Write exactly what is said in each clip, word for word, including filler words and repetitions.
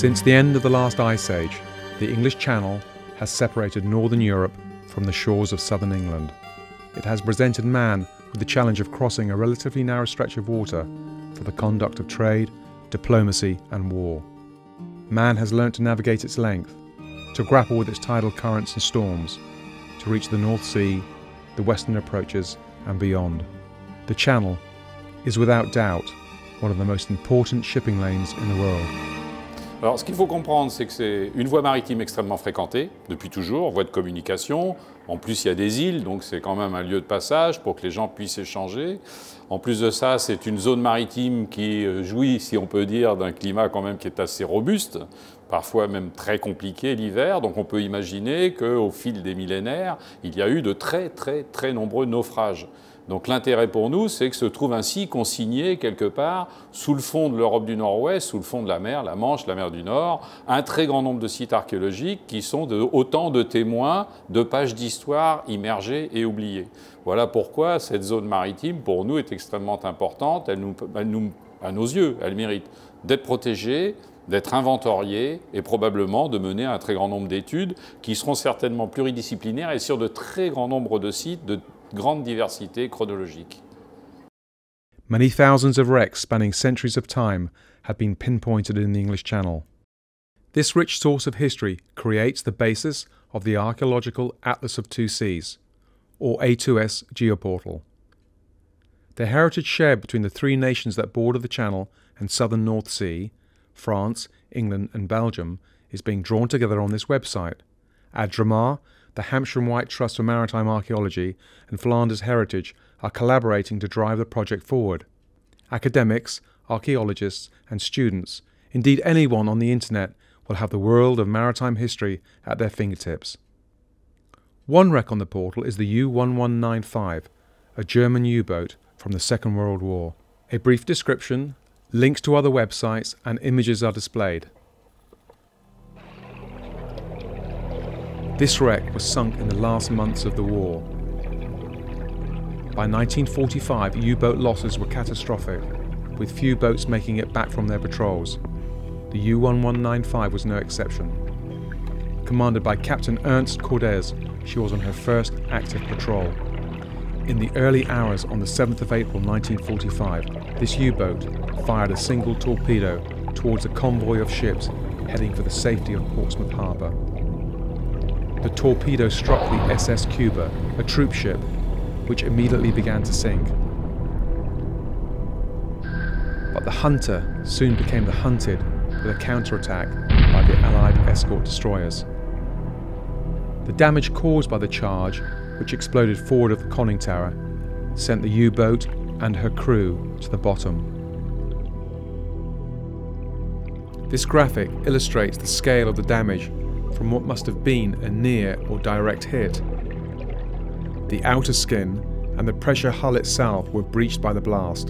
Since the end of the last ice age, the English Channel has separated northern Europe from the shores of southern England. It has presented man with the challenge of crossing a relatively narrow stretch of water for the conduct of trade, diplomacy and war. Man has learnt to navigate its length, to grapple with its tidal currents and storms, to reach the North Sea, the Western Approaches and beyond. The Channel is without doubt one of the most important shipping lanes in the world. Alors, ce qu'il faut comprendre, c'est que c'est une voie maritime extrêmement fréquentée, depuis toujours, voie de communication. En plus, il y a des îles, donc c'est quand même un lieu de passage pour que les gens puissent échanger. En plus de ça, c'est une zone maritime qui jouit, si on peut dire, d'un climat quand même qui est assez robuste, parfois même très compliqué l'hiver. Donc on peut imaginer qu'au fil des millénaires, il y a eu de très, très, très nombreux naufrages. Donc l'intérêt pour nous, c'est que se trouve ainsi consigné quelque part, sous le fond de l'Europe du Nord-Ouest, sous le fond de la mer, la Manche, la mer du Nord, un très grand nombre de sites archéologiques qui sont de, autant de témoins de pages d'histoire immergées et oubliées. Voilà pourquoi cette zone maritime, pour nous, est extrêmement importante. Elle nous, elle nous, à nos yeux, elle mérite d'être protégée, d'être inventoriée et probablement de mener un très grand nombre d'études qui seront certainement pluridisciplinaires et sur de très grands nombres de sites de grande diversité chronologique. Many thousands of wrecks spanning centuries of time have been pinpointed in the English Channel. This rich source of history creates the basis of the archaeological Atlas of Two Seas, or A two S Geoportal. The heritage shared between the three nations that border the Channel and southern North Sea, France, England and Belgium, is being drawn together on this website. Adramar, the Hampshire and White Trust for Maritime Archaeology and Flanders Heritage are collaborating to drive the project forward. Academics, archaeologists and students, indeed anyone on the internet, will have the world of maritime history at their fingertips. One wreck on the portal is the U eleven ninety-five, a German U-boat from the Second World War. A brief description, links to other websites and images are displayed. This wreck was sunk in the last months of the war. By nineteen forty-five, U-boat losses were catastrophic, with few boats making it back from their patrols. The U eleven ninety-five was no exception. Commanded by Captain Ernst Cordes, she was on her first active patrol. In the early hours on the seventh of April nineteen forty-five, this U-boat fired a single torpedo towards a convoy of ships heading for the safety of Portsmouth Harbour. The torpedo struck the S S Cuba, a troop ship, which immediately began to sink. But the Hunter soon became the hunted with a counterattack by the Allied escort destroyers. The damage caused by the charge, which exploded forward of the conning tower, sent the U-boat and her crew to the bottom. This graphic illustrates the scale of the damage from what must have been a near or direct hit. The outer skin and the pressure hull itself were breached by the blast.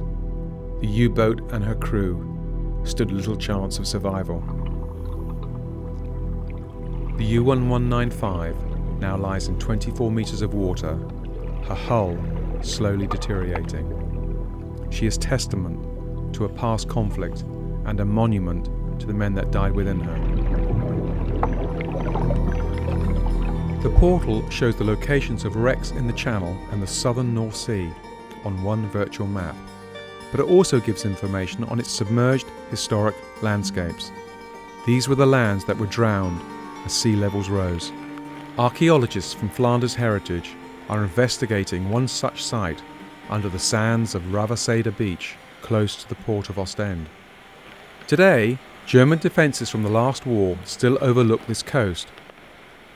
The U-boat and her crew stood little chance of survival. The U eleven ninety-five now lies in twenty-four metres of water, her hull slowly deteriorating. She is testament to a past conflict and a monument to the men that died within her. The portal shows the locations of wrecks in the Channel and the southern North Sea on one virtual map, but it also gives information on its submerged historic landscapes. These were the lands that were drowned as sea levels rose. Archaeologists from Flanders Heritage are investigating one such site under the sands of Raversijde Beach, close to the port of Ostend. Today, German defences from the last war still overlook this coast.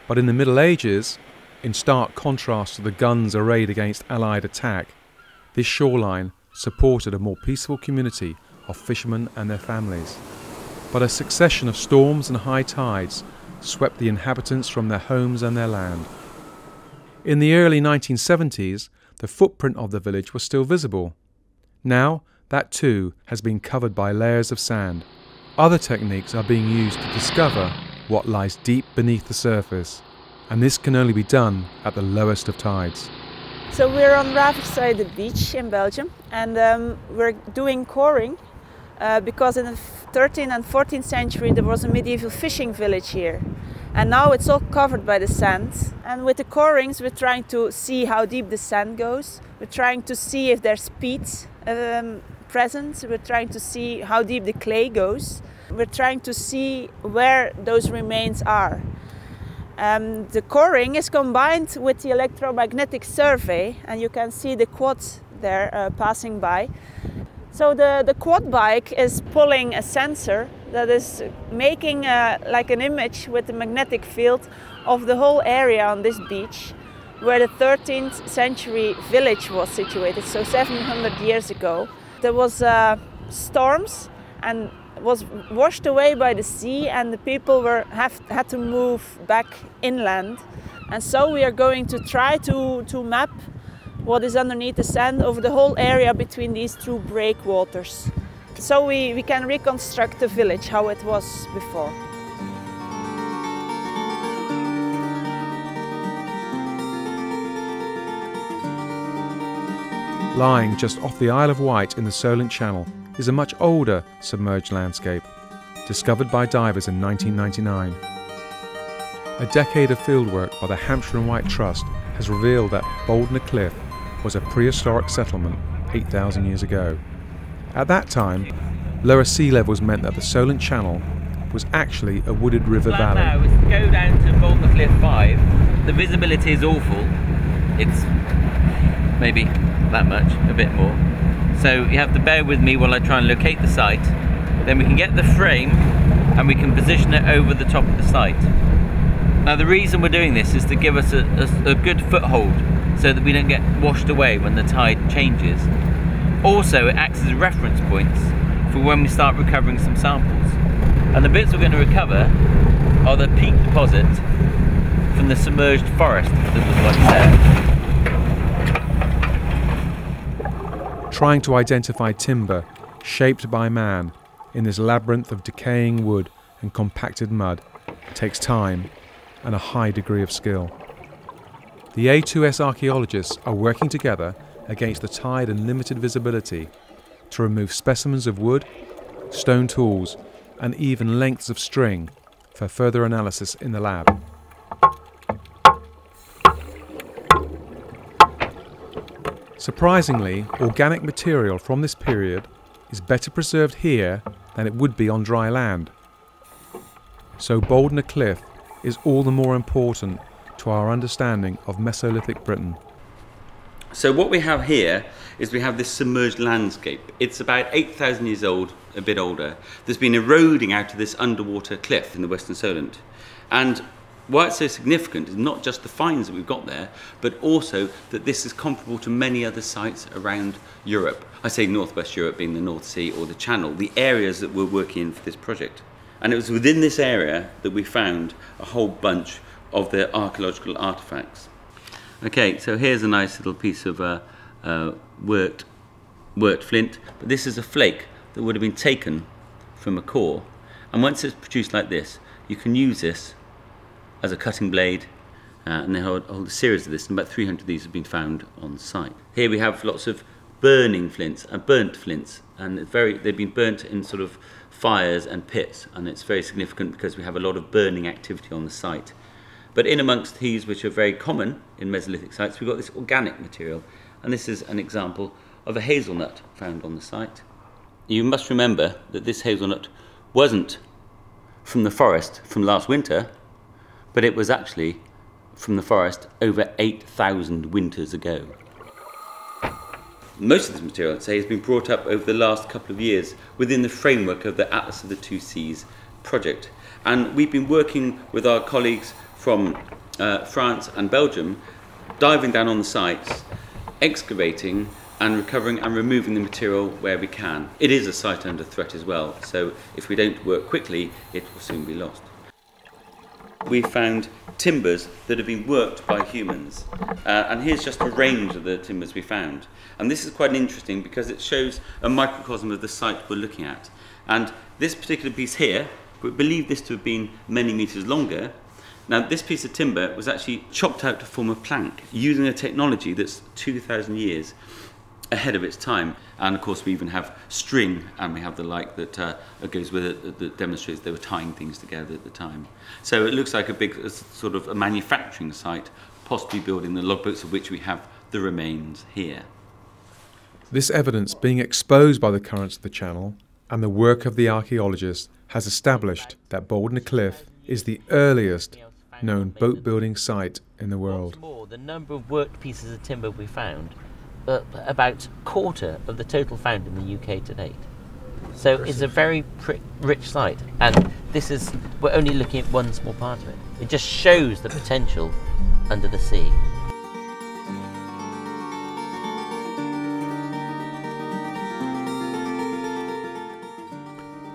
But in the Middle Ages, in stark contrast to the guns arrayed against Allied attack, this shoreline supported a more peaceful community of fishermen and their families. But a succession of storms and high tides swept the inhabitants from their homes and their land. In the early nineteen seventies, the footprint of the village was still visible. Now, that too has been covered by layers of sand. Other techniques are being used to discover what lies deep beneath the surface, and this can only be done at the lowest of tides. So we're on Raversijde Beach in Belgium, and um, we're doing coring uh, because in the thirteenth and fourteenth century there was a medieval fishing village here. And now it's all covered by the sand. And with the corings, we're trying to see how deep the sand goes. We're trying to see if there's peat um, present. We're trying to see how deep the clay goes. We're trying to see where those remains are. Um, the coring is combined with the electromagnetic survey, and you can see the quad there uh, passing by. So the, the quad bike is pulling a sensor that is making a, like an image with the magnetic field of the whole area on this beach where the thirteenth century village was situated, so seven hundred years ago. There was uh, storms and was washed away by the sea, and the people were have, had to move back inland. And so we are going to try to, to map what is underneath the sand over the whole area between these two breakwaters. So we, we can reconstruct the village, how it was before. Lying just off the Isle of Wight in the Solent Channel is a much older submerged landscape, discovered by divers in nineteen ninety-nine. A decade of fieldwork by the Hampshire and Wight Trust has revealed that Bouldnor Cliff was a prehistoric settlement eight thousand years ago. At that time, lower sea levels meant that the Solent Channel was actually a wooded river valley. Now is to go down to Bouldnor Cliff five. The visibility is awful. It's maybe that much, a bit more. So you have to bear with me while I try and locate the site. Then we can get the frame and we can position it over the top of the site. Now the reason we're doing this is to give us a, a, a good foothold so that we don't get washed away when the tide changes. Also, it acts as reference points for when we start recovering some samples. And the bits we're going to recover are the peat deposits from the submerged forest that was once there. Trying to identify timber shaped by man in this labyrinth of decaying wood and compacted mud takes time and a high degree of skill. The A two S archaeologists are working together against the tide and limited visibility to remove specimens of wood, stone tools and even lengths of string for further analysis in the lab. Surprisingly, organic material from this period is better preserved here than it would be on dry land. So Bouldnor Cliff is all the more important to our understanding of Mesolithic Britain. So what we have here is we have this submerged landscape. It's about eight thousand years old, a bit older. There's been eroding out of this underwater cliff in the Western Solent. And why it's so significant is not just the finds that we've got there, but also that this is comparable to many other sites around Europe. I say Northwest Europe being the North Sea or the Channel, the areas that we're working in for this project. And it was within this area that we found a whole bunch of the archaeological artifacts. Okay, so here's a nice little piece of uh, uh, worked, worked flint, but this is a flake that would have been taken from a core, and once it's produced like this, you can use this as a cutting blade, uh, and they hold, hold a series of this, and about three hundred of these have been found on site. Here we have lots of burning flints and burnt flints, and it's very, they've been burnt in sort of fires and pits, and it's very significant because we have a lot of burning activity on the site. But in amongst these, which are very common in Mesolithic sites, we've got this organic material. And this is an example of a hazelnut found on the site. You must remember that this hazelnut wasn't from the forest from last winter, but it was actually from the forest over eight thousand winters ago. Most of this material, I'd say, has been brought up over the last couple of years within the framework of the Atlas of the Two Seas project. And we've been working with our colleagues from uh, France and Belgium, diving down on the sites, excavating and recovering and removing the material where we can. It is a site under threat as well, so if we don't work quickly, it will soon be lost. We found timbers that have been worked by humans, uh, and here's just a range of the timbers we found. And this is quite interesting because it shows a microcosm of the site we're looking at. And this particular piece here, we believe this to have been many meters longer. Now, this piece of timber was actually chopped out to form a plank using a technology that's two thousand years ahead of its time. And of course we even have string, and we have the like that uh, goes with it, that, that demonstrates they were tying things together at the time. So it looks like a big a sort of a manufacturing site, possibly building the logbooks of which we have the remains here. This evidence being exposed by the currents of the channel and the work of the archaeologists has established that Bouldnor Cliff is the earliest known boat building site in the world. What's more, the number of worked pieces of timber we found, uh, about a quarter of the total found in the U K to date. So it's a very rich site, and this is, we're only looking at one small part of it. It just shows the potential under the sea.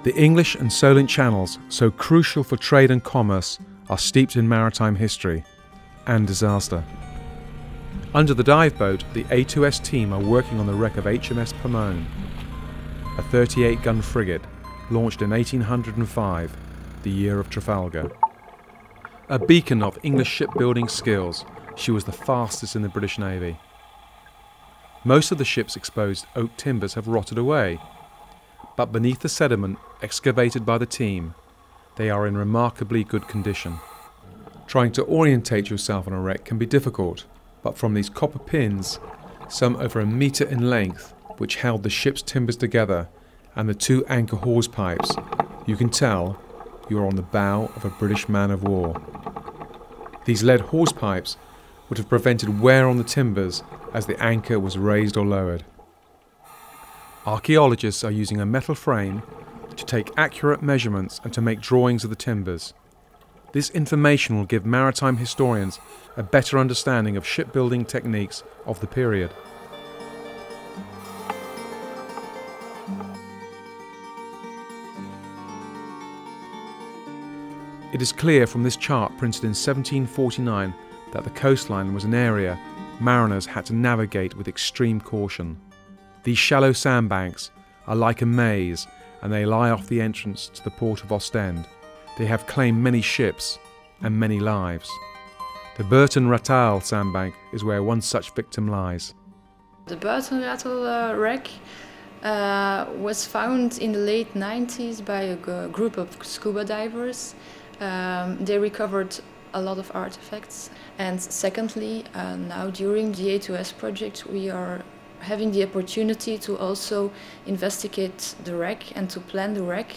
The English and Solent channels, so crucial for trade and commerce, are steeped in maritime history and disaster. Under the dive boat, the A two S team are working on the wreck of H M S Pomone, a thirty-eight gun frigate launched in eighteen hundred and five, the year of Trafalgar. A beacon of English shipbuilding skills, she was the fastest in the British Navy. Most of the ship's exposed oak timbers have rotted away, but beneath the sediment excavated by the team, they are in remarkably good condition. Trying to orientate yourself on a wreck can be difficult, but from these copper pins, some over a metre in length, which held the ship's timbers together, and the two anchor hawse pipes, you can tell you are on the bow of a British man-of-war. These lead hawse pipes would have prevented wear on the timbers as the anchor was raised or lowered. Archaeologists are using a metal frame to take accurate measurements and to make drawings of the timbers. This information will give maritime historians a better understanding of shipbuilding techniques of the period. It is clear from this chart printed in seventeen forty-nine that the coastline was an area mariners had to navigate with extreme caution. These shallow sandbanks are like a maze, and they lie off the entrance to the port of Ostend. They have claimed many ships and many lives. The Burton Ratel Sandbank is where one such victim lies. The Burton Ratel uh, wreck uh, was found in the late nineties by a g group of scuba divers. Um, they recovered a lot of artifacts, and secondly, uh, now during the A two S project we are having the opportunity to also investigate the wreck and to plan the wreck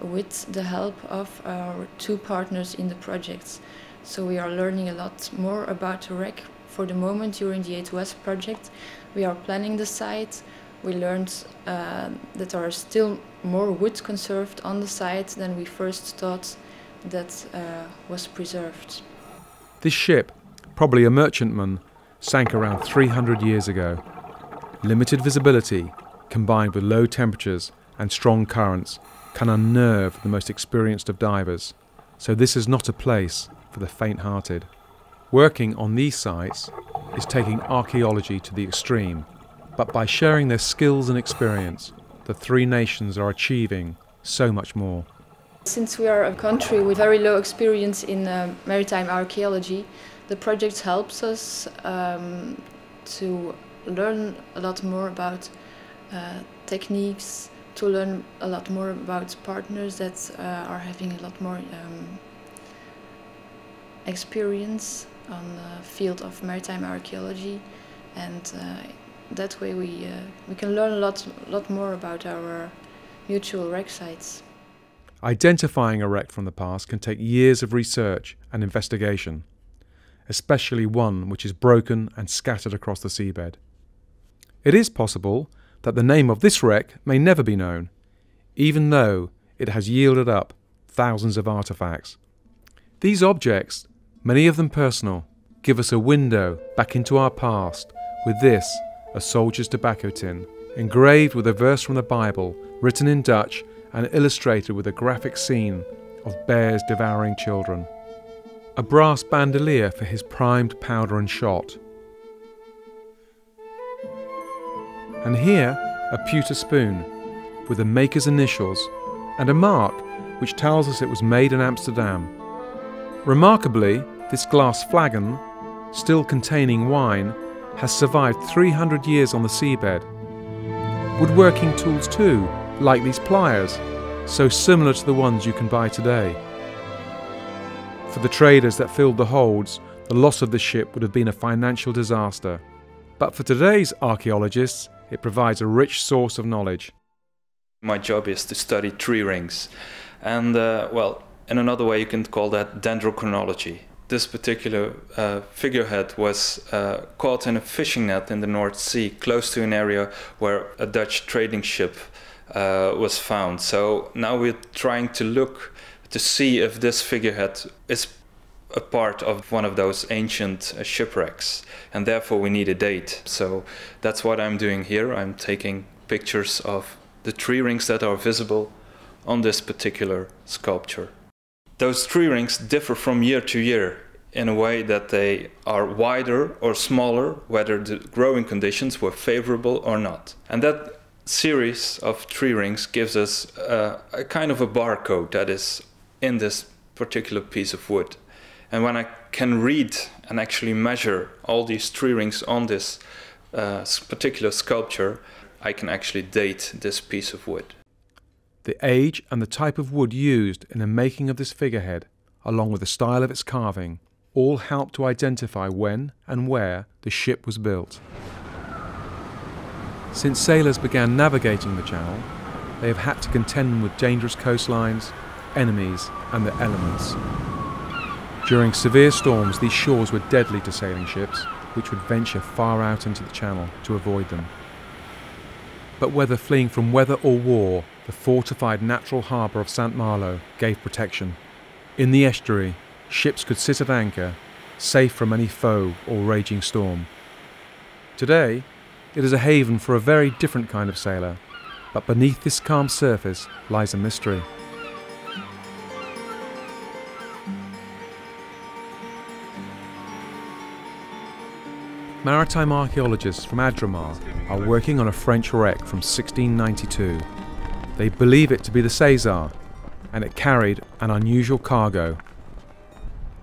with the help of our two partners in the project. So we are learning a lot more about the wreck. For the moment, during the A two S project, we are planning the site. We learned uh, that there are still more wood conserved on the site than we first thought that uh, was preserved. This ship, probably a merchantman, sank around three hundred years ago. Limited visibility, combined with low temperatures and strong currents, can unnerve the most experienced of divers, so this is not a place for the faint-hearted. Working on these sites is taking archaeology to the extreme, but by sharing their skills and experience, the three nations are achieving so much more. Since we are a country with very low experience in uh, maritime archaeology, the project helps us um, to learn a lot more about uh, techniques, to learn a lot more about partners that uh, are having a lot more um, experience on the field of maritime archaeology, and uh, that way we, uh, we can learn a lot, lot more about our mutual wreck sites. Identifying a wreck from the past can take years of research and investigation, especially one which is broken and scattered across the seabed. It is possible that the name of this wreck may never be known, even though it has yielded up thousands of artifacts. These objects, many of them personal, give us a window back into our past, with this, a soldier's tobacco tin, engraved with a verse from the Bible, written in Dutch and illustrated with a graphic scene of bears devouring children. A brass bandolier for his primed powder and shot. And here, a pewter spoon with the maker's initials and a mark which tells us it was made in Amsterdam. Remarkably, this glass flagon, still containing wine, has survived three hundred years on the seabed woodworking tools too, like these pliers, so similar to the ones you can buy today. For the traders that filled the holds, the loss of the ship would have been a financial disaster, but for today's archaeologists, it provides a rich source of knowledge. My job is to study tree rings, and uh, well, in another way you can call that dendrochronology. This particular uh, figurehead was uh, caught in a fishing net in the North Sea, close to an area where a Dutch trading ship uh, was found. So now we're trying to look to see if this figurehead is a part of one of those ancient uh, shipwrecks, and therefore we need a date. So that's what I'm doing here. I'm taking pictures of the tree rings that are visible on this particular sculpture. Those tree rings differ from year to year in a way that they are wider or smaller, whether the growing conditions were favorable or not. And that series of tree rings gives us uh, a kind of a barcode that is in this particular piece of wood. And when I can read and actually measure all these tree rings on this uh, particular sculpture, I can actually date this piece of wood. The age and the type of wood used in the making of this figurehead, along with the style of its carving, all help to identify when and where the ship was built. Since sailors began navigating the channel, they have had to contend with dangerous coastlines, enemies and their elements. During severe storms, these shores were deadly to sailing ships, which would venture far out into the channel to avoid them. But whether fleeing from weather or war, the fortified natural harbour of Saint Malo gave protection. In the estuary, ships could sit at anchor, safe from any foe or raging storm. Today, it is a haven for a very different kind of sailor, but beneath this calm surface lies a mystery. Maritime archaeologists from Adramar are working on a French wreck from sixteen ninety-two. They believe it to be the César, and it carried an unusual cargo,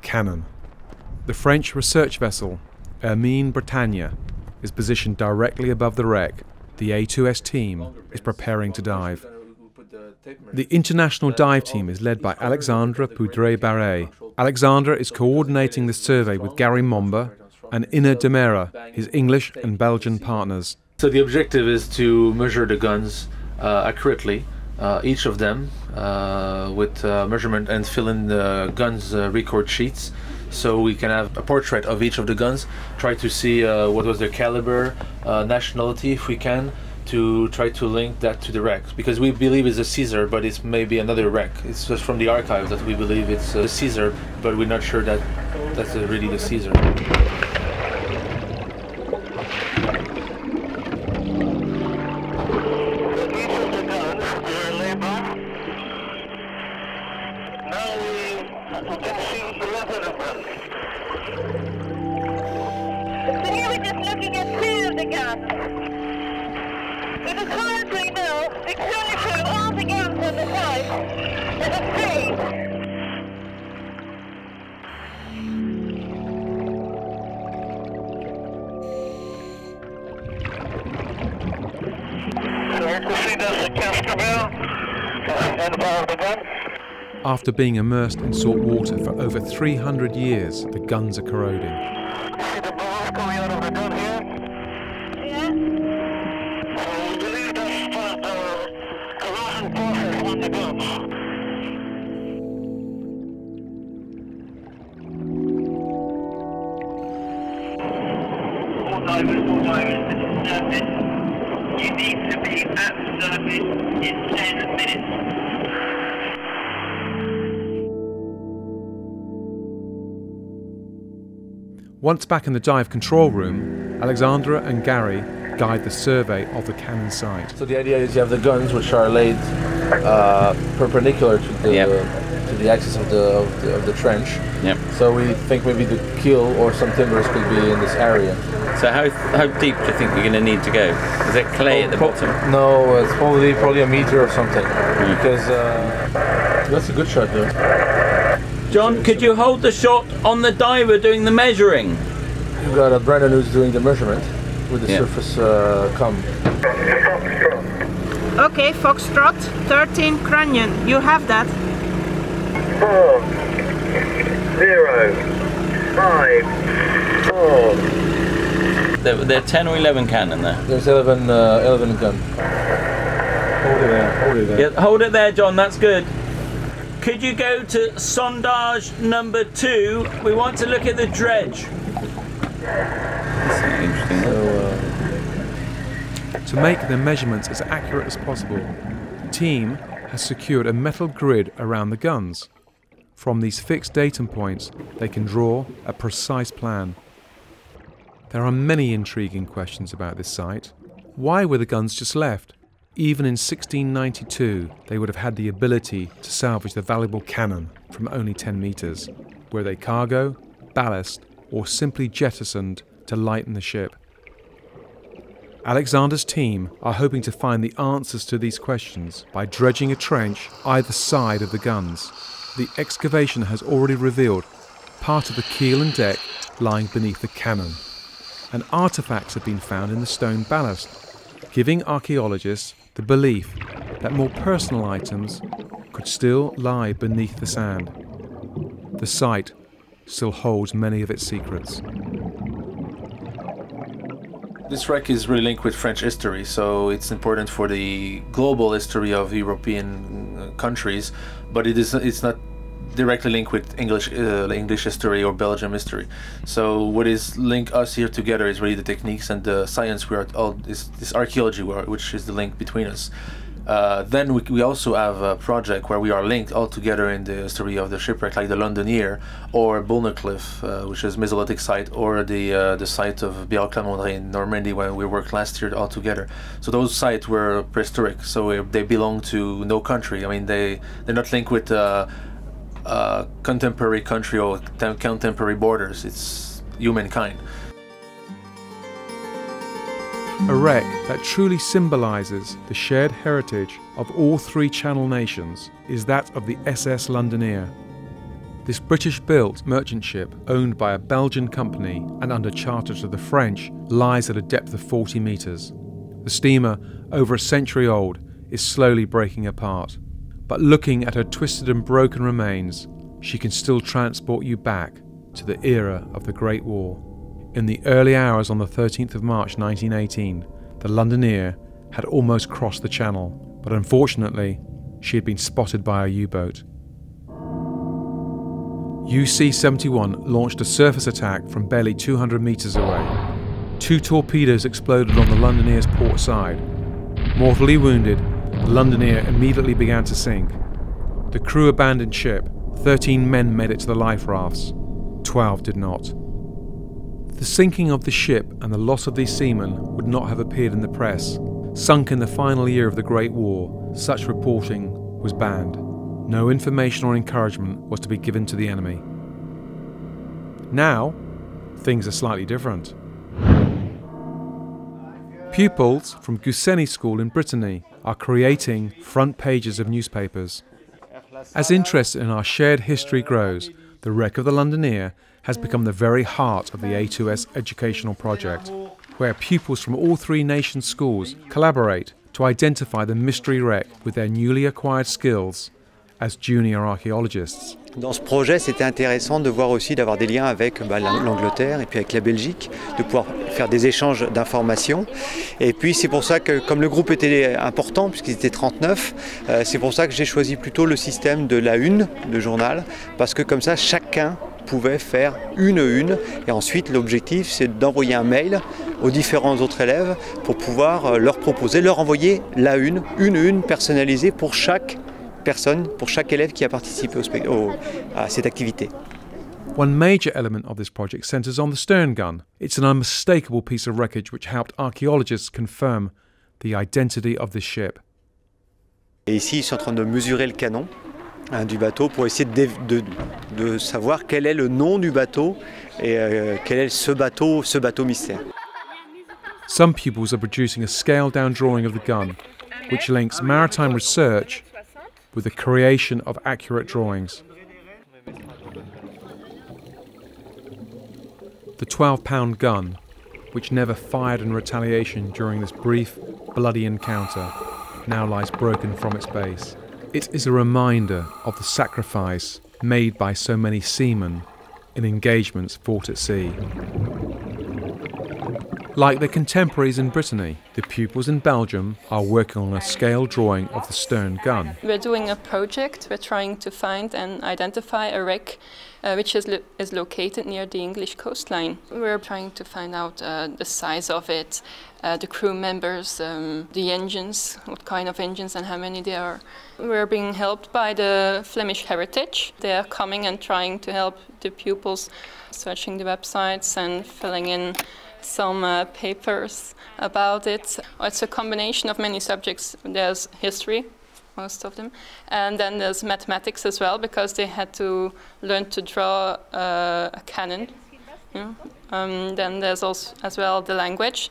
cannon. The French research vessel, Hermine Bretagne, is positioned directly above the wreck. The A two S team is preparing to dive. The international dive team is led by Alexandra Poudre-Barret. Alexandra is coordinating the survey with Gary Momba and Inner Demera, his English and Belgian partners. So the objective is to measure the guns Uh, accurately, uh, each of them uh, with uh, measurement, and fill in the guns uh, record sheets, so we can have a portrait of each of the guns, try to see uh, what was their caliber, uh, nationality if we can, to try to link that to the wreck, because we believe it's a Caesar, but it's maybe another wreck. It's just from the archives that we believe it's a Caesar, but we're not sure that that's really the Caesar. After being immersed in salt water for over three hundred years, the guns are corroding. See the bars coming out of the gun here? Yeah. So we believe that's part of the corrosion process on the guns. You need to be at service in ten minutes. Once back in the dive control room, Alexandra and Gary guide the survey of the cannon site. So the idea is you have the guns, which are laid uh, perpendicular to the, yep. uh, to the axis of the, of the, of the trench. Yep. So we think maybe the keel or some timbers could be in this area. So how, how deep do you think we're going to need to go? Is there clay oh, at the bottom? No, it's probably, probably a meter or something. Mm. Because uh, that's a good shot though. John, could you hold the shot on the diver doing the measuring? You've got a Brennan who's doing the measurement. with the yeah. surface uh, come. Okay, Foxtrot thirteen Cranion, you have that. Four, zero, five, four. They're, they're ten or eleven cannon there. There's eleven, uh, eleven gun. Hold it there, hold it there. Yeah, hold it there, John, that's good. Could you go to sondage number two? We want to look at the dredge. That's interesting. So, uh... to make the measurements as accurate as possible, the team has secured a metal grid around the guns. From these fixed datum points, they can draw a precise plan. There are many intriguing questions about this site. Why were the guns just left? Even in sixteen ninety-two, they would have had the ability to salvage the valuable cannon from only ten metres. Were they cargo, ballast, or simply jettisoned to lighten the ship? Alexander's team are hoping to find the answers to these questions by dredging a trench either side of the guns. The excavation has already revealed part of the keel and deck lying beneath the cannon, and artefacts have been found in the stone ballast, giving archaeologists the belief that more personal items could still lie beneath the sand. The site still holds many of its secrets. This wreck is really linked with French history, so it's important for the global history of European countries, but it is, it's not directly linked with English, uh, English history or Belgium history. So what is link us here together is really the techniques and the science we are all this, this archaeology, which is the link between us. Uh, then we, we also have a project where we are linked all together in the history of the shipwreck, like the Londoner or Bouldnor Cliff, uh, which is a Mesolithic site, or the uh, the site of Biarclamondré in Normandy when we worked last year all together. So those sites were prehistoric, so they belong to no country. I mean, they they're not linked with Uh, Uh, contemporary country or contemporary borders. It's humankind. A wreck that truly symbolises the shared heritage of all three Channel nations is that of the S S Londoner. This British-built merchant ship, owned by a Belgian company and under charter to the French, lies at a depth of forty metres. The steamer, over a century old, is slowly breaking apart. But looking at her twisted and broken remains, she can still transport you back to the era of the Great War. In the early hours on the thirteenth of March nineteen eighteen, the Londoner had almost crossed the Channel, but unfortunately, she had been spotted by a U-boat. U C seventy-one launched a surface attack from barely two hundred metres away. Two torpedoes exploded on the Londoner's port side. Mortally wounded, the Londoner immediately began to sink. The crew abandoned ship. Thirteen men made it to the life rafts. Twelve did not. The sinking of the ship and the loss of these seamen would not have appeared in the press. Sunk in the final year of the Great War, such reporting was banned. No information or encouragement was to be given to the enemy. Now, things are slightly different. Pupils from Guissény School in Brittany are creating front pages of newspapers. As interest in our shared history grows, the wreck of the Londoner has become the very heart of the A two S educational project, where pupils from all three nation schools collaborate to identify the mystery wreck with their newly acquired skills as junior archaeologists. Dans ce projet, c'était intéressant de voir aussi d'avoir des liens avec bah, l'Angleterre et puis avec la Belgique, de pouvoir faire des échanges d'informations. Et puis c'est pour ça que, comme le groupe était important, puisqu'ils étaient trente-neuf, euh, c'est pour ça que j'ai choisi plutôt le système de la une de journal, parce que comme ça, chacun pouvait faire une une. Et ensuite, l'objectif, c'est d'envoyer un mail aux différents autres élèves pour pouvoir leur proposer, leur envoyer la une, une une personnalisée pour chaque person, for each élève qui a participé au, au, à cette activité. One major element of this project centres on the stern gun. It's an unmistakable piece of wreckage which helped archaeologists confirm the identity of this ship. Et ici, ils sont en train de mesurer le canon hein, du bateau pour essayer de, de, de savoir quel est le nom du bateau et euh, quel est ce bateau, ce bateau mystère. Some pupils are producing a scaled-down drawing of the gun, which links maritime research with the creation of accurate drawings. The twelve pound gun which never fired in retaliation during this brief, bloody encounter, now lies broken from its base. It is a reminder of the sacrifice made by so many seamen in engagements fought at sea. Like their contemporaries in Brittany, the pupils in Belgium are working on a scale drawing of the stern gun. We're doing a project. We're trying to find and identify a wreck uh, which is, lo is located near the English coastline. We're trying to find out uh, the size of it, uh, the crew members, um, the engines, what kind of engines and how many there are. We're being helped by the Flemish Heritage. They are coming and trying to help the pupils searching the websites and filling in some uh, papers about it. It's a combination of many subjects. There's history, most of them, and then there's mathematics as well, because they had to learn to draw uh, a cannon. Yeah. Um, then there's also as well the language,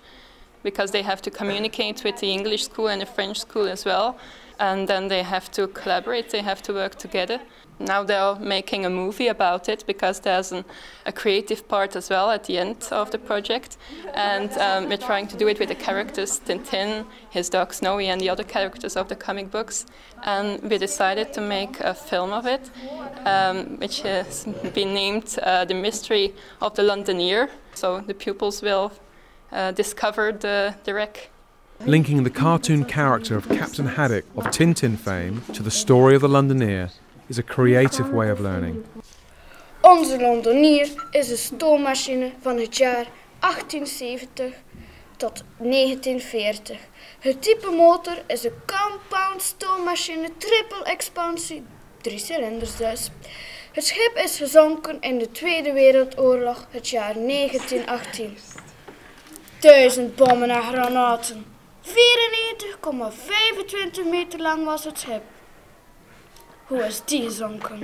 because they have to communicate with the English school and the French school as well, and then they have to collaborate, they have to work together. Now they're making a movie about it, because there's an, a creative part as well at the end of the project, and um, we're trying to do it with the characters Tintin, his dog Snowy, and the other characters of the comic books, and we decided to make a film of it, um, which has been named uh, The Mystery of the Londoner, so the pupils will uh, discover the, the wreck. Linking the cartoon character of Captain Haddock of Tintin fame to the story of the Londoner is a creative way of learning. Onze Londoner is een stoommachine van het jaar eighteen seventy tot nineteen forty. Het type motor is een compound stoommachine, triple expansie, drie cilinders dus. Het schip is gezonken in de Tweede Wereldoorlog, het jaar negentien achttien. Duizend bommen en granaten. ninety-four point two five meter lang was het schip. Hoe is die zonken?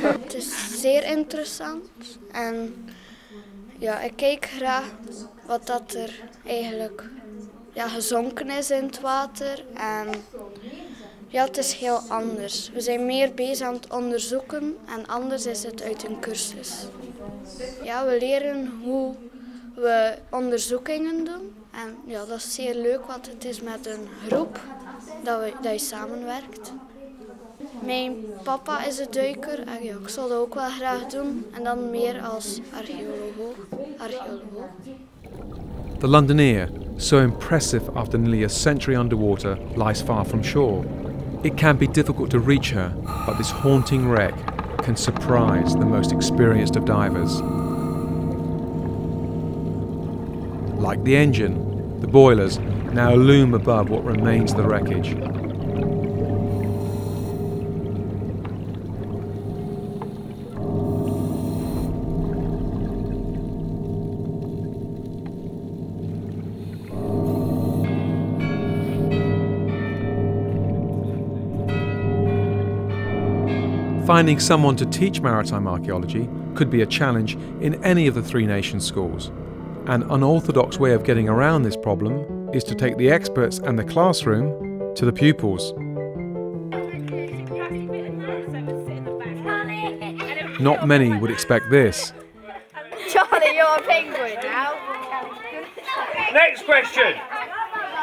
Het is zeer interessant en ja, ik kijk graag wat dat er eigenlijk ja, gezonken is in het water. En ja, het is heel anders. We zijn meer bezig aan het onderzoeken en anders is het uit een cursus. Ja, we leren hoe we onderzoekingen doen en ja, dat is zeer leuk, want het is met een groep. Dat, we, dat je samenwerkt. Mijn papa is een duiker en ja, ik zal dat ook wel graag doen. En dan meer als archeoloog. archeoloog. The Londoner, so impressive after nearly a century underwater, lies far from shore. It can be difficult to reach her, but this haunting wreck can surprise the most experienced of divers. Like the engine, the boilers now loom above what remains of the wreckage. Finding someone to teach maritime archaeology could be a challenge in any of the three nation schools. An unorthodox way of getting around this problem is to take the experts and the classroom to the pupils. Not many would expect this. Charlie, you're a penguin now. Next question.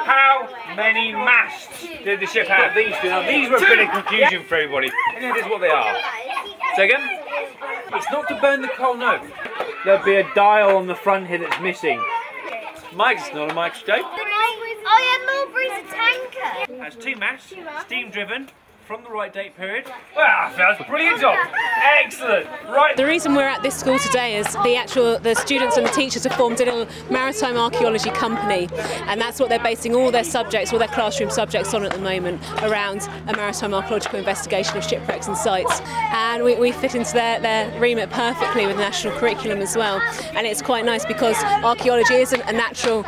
How many masts did the ship have? These, these were a bit of confusion for everybody. This is what they are. Second, it's not to burn the coal, no. There'll be a dial on the front here that's missing. Mike's not a Mike's joke. Oh yeah, Mulberry's a tanker. That's two masts, steam driven, from the right date period. Wow, that was brilliant job. Excellent. Right. The reason we're at this school today is the actual the students and the teachers have formed a little maritime archaeology company, and that's what they're basing all their subjects, all their classroom subjects on at the moment, around a maritime archaeological investigation of shipwrecks and sites. And we, we fit into their, their remit perfectly with the national curriculum as well. And it's quite nice because archaeology isn't a natural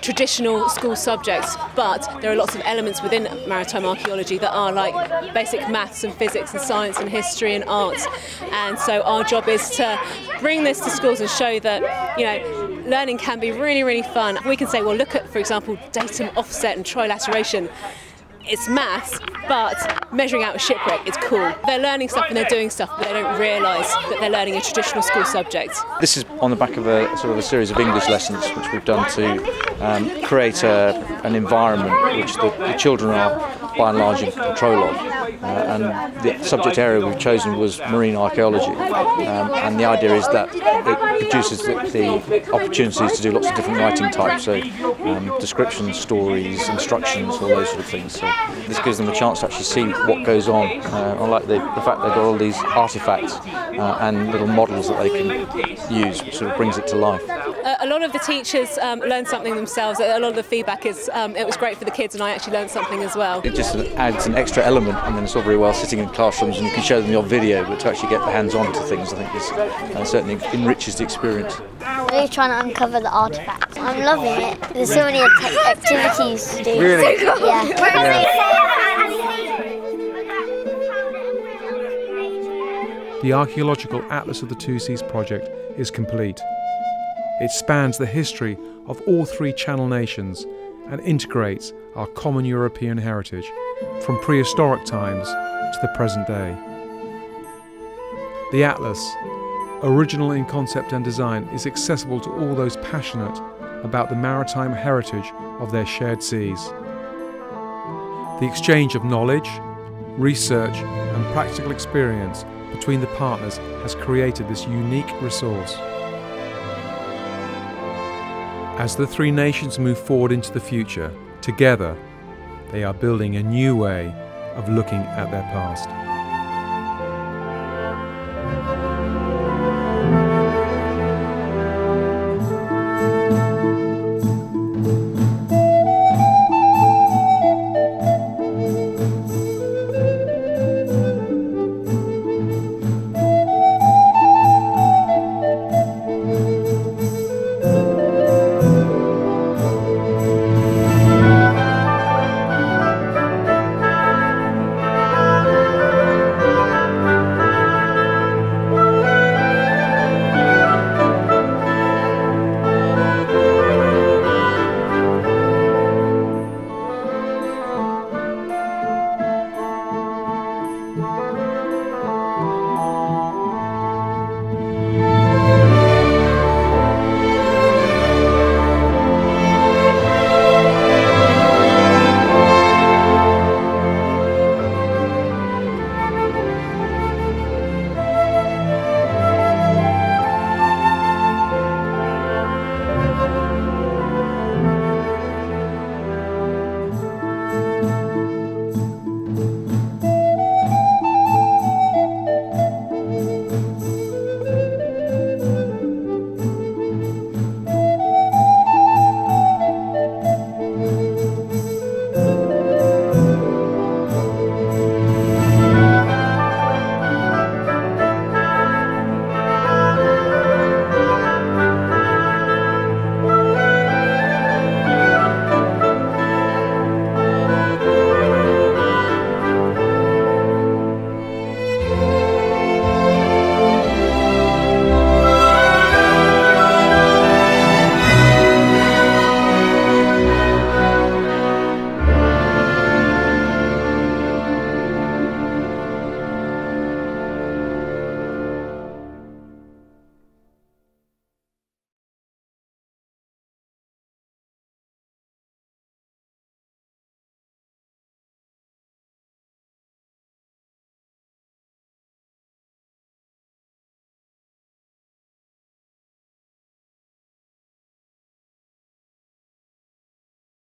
traditional school subjects, but there are lots of elements within maritime archaeology that are like basic maths and physics and science and history and arts, and so our job is to bring this to schools and show that, you know, learning can be really, really fun. We can say, well, look at, for example, datum offset and trilateration. it's maths, but measuring out a shipwreck is cool. They're learning stuff and they're doing stuff, but they don't realise that they're learning a traditional school subject. This is on the back of a sort of a series of English lessons which we've done to um, create a, an environment which the, the children are by and large in control of. Uh, and the subject area we've chosen was marine archaeology, um, and the idea is that it produces the, the opportunities to do lots of different writing types, so um, descriptions, stories, instructions, all those sort of things. So this gives them a chance to actually see what goes on. Uh, I like the, the fact they've got all these artefacts uh, and little models that they can use, which sort of brings it to life. Uh, a lot of the teachers um, learn something themselves. A lot of the feedback is um, it was great for the kids and I actually learned something as well. It just adds an extra element. I mean, it's all very well sitting in classrooms and you can show them your video, but to actually get the hands on to things, I think is, uh, certainly enriches the experience. We're trying to uncover the artefacts. I'm loving it. There's so many activities to do. Really? Yeah. Yeah. The archaeological Atlas of the Two Seas project is complete. It spans the history of all three Channel nations and integrates our common European heritage from prehistoric times to the present day. The Atlas, original in concept and design, is accessible to all those passionate about the maritime heritage of their shared seas. The exchange of knowledge, research and practical experience between the partners has created this unique resource. As the three nations move forward into the future, together, they are building a new way of looking at their past.